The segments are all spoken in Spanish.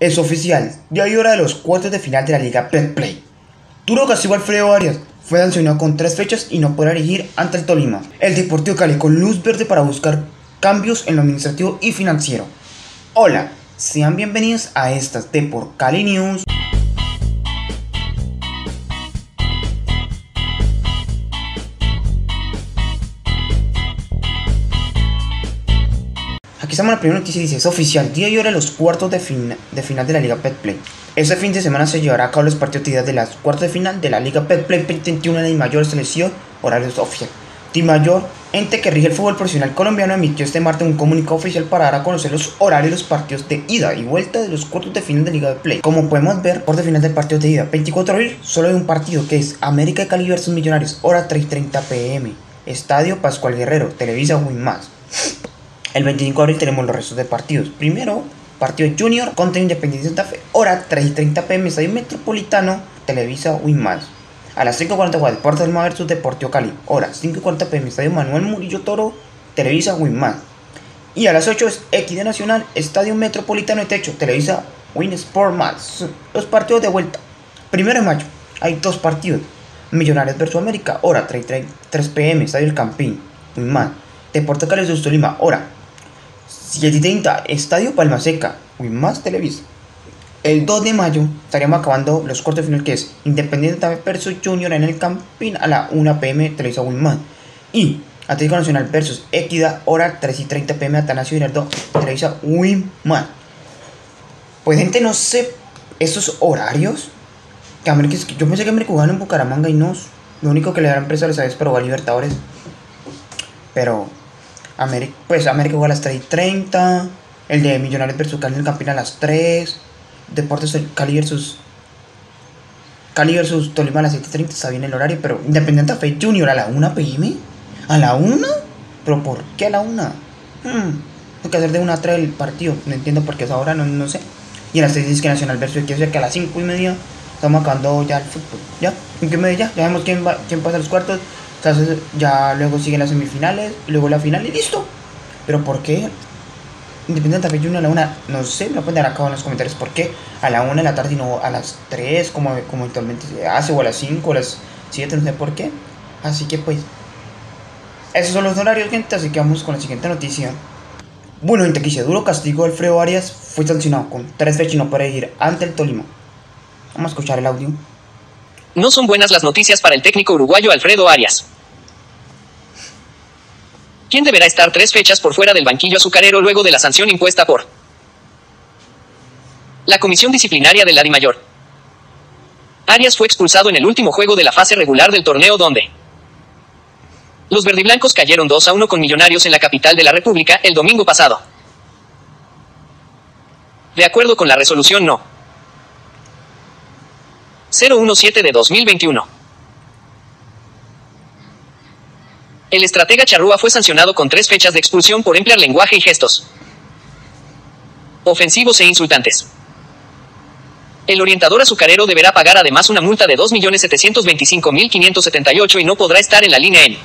Es oficial, ya hay hora de los cuartos de final de la Liga BetPlay. Duro castigo a Alfredo Arias, fue sancionado con 3 fechas y no podrá dirigir ante el Tolima. El Deportivo Cali con luz verde para buscar cambios en lo administrativo y financiero. Hola, sean bienvenidos a estas Depor Cali News. Aquí estamos en la primera noticia y dice, es oficial, día y hora de los cuartos de final de la Liga BetPlay. Este fin de semana se llevará a cabo los partidos de las cuartos de final de la Liga BetPlay 21 de Dimayor, selección horarios oficial. Dimayor, ente que rige el fútbol profesional colombiano, emitió este martes un comunicado oficial para dar a conocer los horarios de los partidos de ida y vuelta de los cuartos de final de Liga BetPlay. Como podemos ver, cuartos de final del partido de ida, 24 horas, solo hay un partido que es América de Cali versus Millonarios, hora 3:30 p.m. Estadio Pascual Guerrero, Televisa Win Más. El 25 de abril tenemos los restos de partidos. Primero, partido Junior contra Independiente Santa Fe, hora 3:30 p.m. Estadio Metropolitano, Televisa Win Más. A las 5:40 Deportes del Mar versus Deportivo Cali, hora 5:40 p.m. Estadio Manuel Murillo Toro, Televisa Win Más. Y a las 8 es Xeneize Nacional, Estadio Metropolitano y Techo, Televisa Win Sports+. Los partidos de vuelta. Primero de mayo, hay 2 partidos. Millonarios versus América, hora 3:30 p.m. Estadio El Campín, Win Más. Deportivo Cali versus Tolima, hora 7:30, Estadio Palma Seca, Win Más Televisa. El 2 de mayo estaríamos acabando los cuartos de final que es Independiente Santa Fe versus Junior en el Campín a la 1 p.m. Televisa Win Más. Y Atlético Nacional versus Equidad, hora 3:30 p.m. Atanasio Girardot, Televisa Win Más. Pues gente, no sé esos horarios. Yo pensé que me jugaban en Bucaramanga y no. Lo único que le darán preso a los aves para jugar Libertadores. Pero pues América juega a las 3:30, el de Millonarios vs Cali en el Campín a las 3, Deportes Cali versus Tolima a las 7:30, está bien el horario, pero Independiente Santa Fe Junior a la 1 p.m. ¿A la 1? ¿Pero por qué a la 1? Hay que hacer de 1 a 3 el partido, no entiendo por qué es ahora, no sé. Y a las 6 dice que Nacional versus Equidad, o sea que a las 5:30 estamos acabando ya el fútbol, ya, 5:30 ya vemos quién pasa los cuartos. Entonces ya luego siguen las semifinales, y luego la final y listo. Pero ¿por qué? Independiente Santa Fe Junior a la 1, no sé, me lo pueden dar acá en los comentarios. ¿Por qué a la 1 de la tarde y no a las 3 como actualmente se hace? O a las 5, o a las 7, no sé por qué. Así que pues, esos son los horarios, gente, así que vamos con la siguiente noticia. Bueno, gente, aquí se duro castigo de Alfredo Arias, fue sancionado con 3 fechas y no puede ir ante el Tolima. Vamos a escuchar el audio. No son buenas las noticias para el técnico uruguayo Alfredo Arias, quien deberá estar 3 fechas por fuera del banquillo azucarero luego de la sanción impuesta por la Comisión Disciplinaria de la Dimayor. Arias fue expulsado en el último juego de la fase regular del torneo donde los verdiblancos cayeron 2-1 con Millonarios en la capital de la República el domingo pasado. De acuerdo con la resolución No. 017 de 2021. El estratega charrúa fue sancionado con 3 fechas de expulsión por emplear lenguaje y gestos ofensivos e insultantes. El orientador azucarero deberá pagar además una multa de 2.725.578 y no podrá estar en la línea en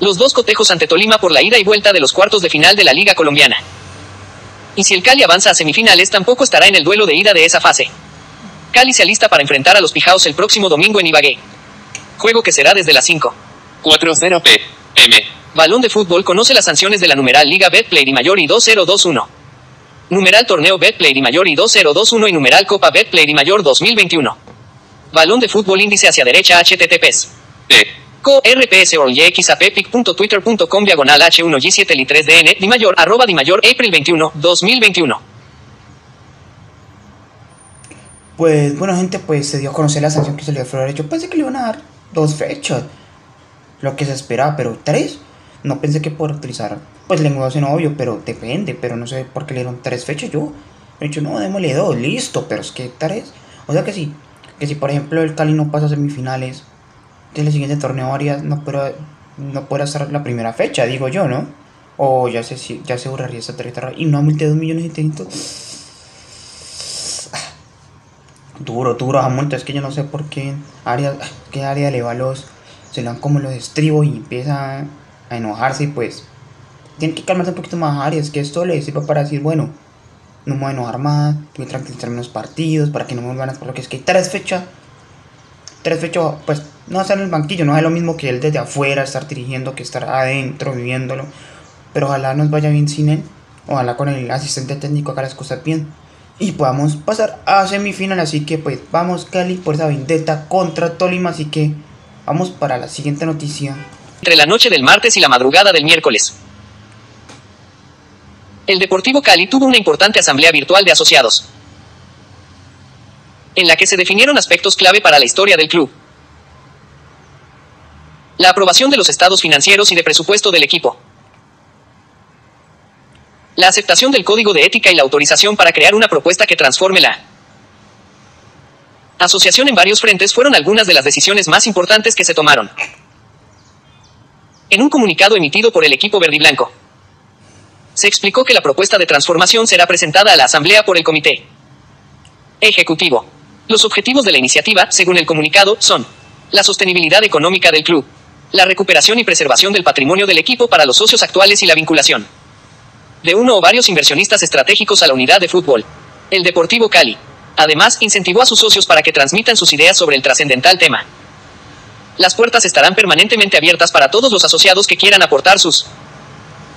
los 2 cotejos ante Tolima por la ida y vuelta de los cuartos de final de la Liga Colombiana. Y si el Cali avanza a semifinales, tampoco estará en el duelo de ida de esa fase. Cali se alista para enfrentar a los Pijaos el próximo domingo en Ibagué. Juego que será desde las 5:40 p.m. Balón de Fútbol conoce las sanciones de la numeral Liga BetPlay Dimayor y 2021. Numeral Torneo BetPlay Dimayor y 2021 y numeral Copa BetPlay Dimayor 2021. Balón de Fútbol índice hacia derecha https://rpsorgxappic.twitter.com/h1g7li3dn Dimayor @Dimayor April 21, 2021. Pues bueno, gente, pues se dio a conocer la sanción que se le dio a Alfredo. Yo pensé que le iban a dar 2 fechas, lo que se esperaba, pero 3. No pensé que por utilizar, pues lenguaje no obvio, pero depende, pero no sé por qué le dieron 3 fechas. Yo he dicho, no, démosle 2, listo, pero es que 3. O sea que si por ejemplo el Cali no pasa a semifinales, en el siguiente torneo Arias no podrá hacer la primera fecha, digo yo, ¿no? O ya se borraría esa tarjeta y una multa de 2.700.000. Duro a multa, es que yo no sé por qué Arias, qué área le va a los, se le dan como los estribos y empieza a enojarse y pues tiene que calmarse un poquito más Arias, que esto le sirva para decir, bueno, no me voy a enojar más, voy a tranquilizarme en los partidos para que no me vuelvan a hacer, porque es que hay tres fechas, pues no estar en el banquillo, no es lo mismo que él desde afuera estar dirigiendo que estar adentro viviéndolo, pero ojalá nos vaya bien sin él, ojalá con el asistente técnico haga las cosas bien y podamos pasar a semifinal. Así que pues vamos Cali por esa vendetta contra Tolima, así que vamos para la siguiente noticia. Entre la noche del martes y la madrugada del miércoles, el Deportivo Cali tuvo una importante asamblea virtual de asociados, en la que se definieron aspectos clave para la historia del club. La aprobación de los estados financieros y de presupuesto del equipo. La aceptación del código de ética y la autorización para crear una propuesta que transforme la asociación en varios frentes fueron algunas de las decisiones más importantes que se tomaron. En un comunicado emitido por el equipo verdiblanco, se explicó que la propuesta de transformación será presentada a la Asamblea por el Comité Ejecutivo. Los objetivos de la iniciativa, según el comunicado, son la sostenibilidad económica del club, la recuperación y preservación del patrimonio del equipo para los socios actuales y la vinculación de uno o varios inversionistas estratégicos a la unidad de fútbol. El Deportivo Cali, además, incentivó a sus socios para que transmitan sus ideas sobre el trascendental tema. Las puertas estarán permanentemente abiertas para todos los asociados que quieran aportar sus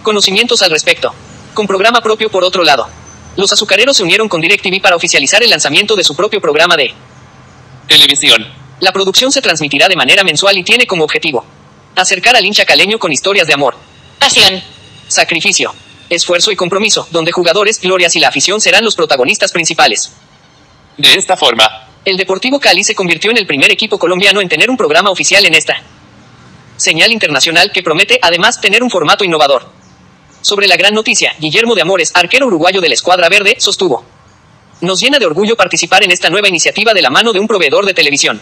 conocimientos al respecto. Con programa propio por otro lado, los azucareros se unieron con DirecTV para oficializar el lanzamiento de su propio programa de televisión. La producción se transmitirá de manera mensual y tiene como objetivo acercar al hincha caleño con historias de amor, pasión, sacrificio, esfuerzo y compromiso, donde jugadores, glorias y la afición serán los protagonistas principales. De esta forma, el Deportivo Cali se convirtió en el primer equipo colombiano en tener un programa oficial en esta señal internacional que promete, además, tener un formato innovador. Sobre la gran noticia, Guillermo de Amores, arquero uruguayo de la Escuadra Verde, sostuvo: nos llena de orgullo participar en esta nueva iniciativa de la mano de un proveedor de televisión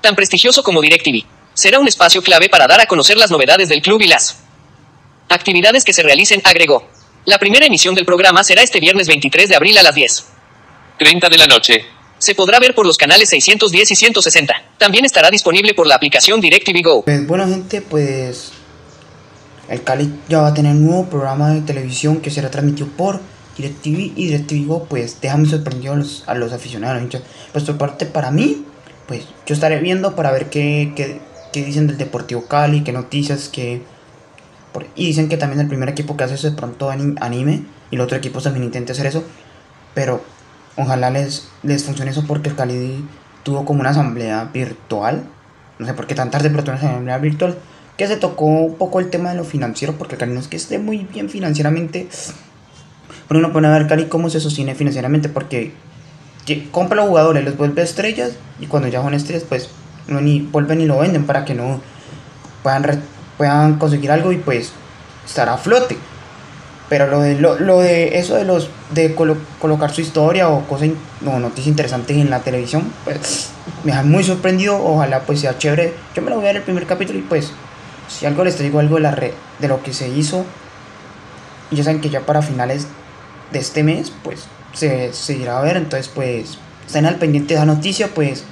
tan prestigioso como DirecTV. Será un espacio clave para dar a conocer las novedades del club y las actividades que se realicen, agregó. La primera emisión del programa será este viernes 23 de abril a las 10:30 de la noche. Se podrá ver por los canales 610 y 160. También estará disponible por la aplicación DirecTV Go. Pues, bueno gente, pues el Cali ya va a tener un nuevo programa de televisión que será transmitido por DirecTV y DirecTV Go, pues déjame sorprendido a los aficionados. Pues por parte para mí, pues yo estaré viendo para ver qué dicen del Deportivo Cali, qué noticias, y dicen que también el primer equipo que hace eso de pronto anime y el otro equipo también intenta hacer eso, pero ojalá les funcione eso, porque el Cali tuvo como una asamblea virtual, no sé por qué tan tarde, pero tuvo una asamblea virtual que se tocó un poco el tema de lo financiero, porque el Cali no es que esté muy bien financieramente. Pero uno pone a ver Cali cómo se sostiene financieramente, porque compra a los jugadores, los vuelve estrellas, y cuando ya son estrellas pues no ni vuelven ni lo venden para que no puedan conseguir algo y pues estar a flote. Pero lo de eso de los de colocar su historia o cosas o noticias interesantes en la televisión, pues me ha muy sorprendido. Ojalá pues sea chévere. Yo me lo voy a ver el primer capítulo y pues si algo les traigo algo de la red, de lo que se hizo. Y ya saben que ya para finales de este mes pues se irá a ver. Entonces pues estén al pendiente de esa noticia, pues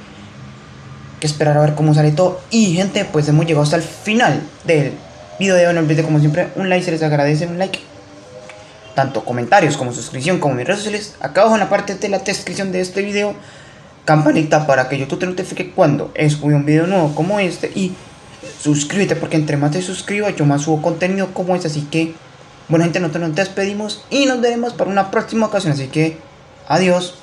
que esperar a ver cómo sale todo. Y gente, pues hemos llegado hasta el final del video. No olviden como siempre un like, se les agradece un like, tanto comentarios como suscripción, como mis redes sociales acá abajo en la parte de la descripción de este video. Campanita para que YouTube te notifique cuando subo un video nuevo como este, y suscríbete, porque entre más te suscribas yo más subo contenido como este. Así que bueno gente, nosotros nos despedimos y nos veremos para una próxima ocasión, así que adiós.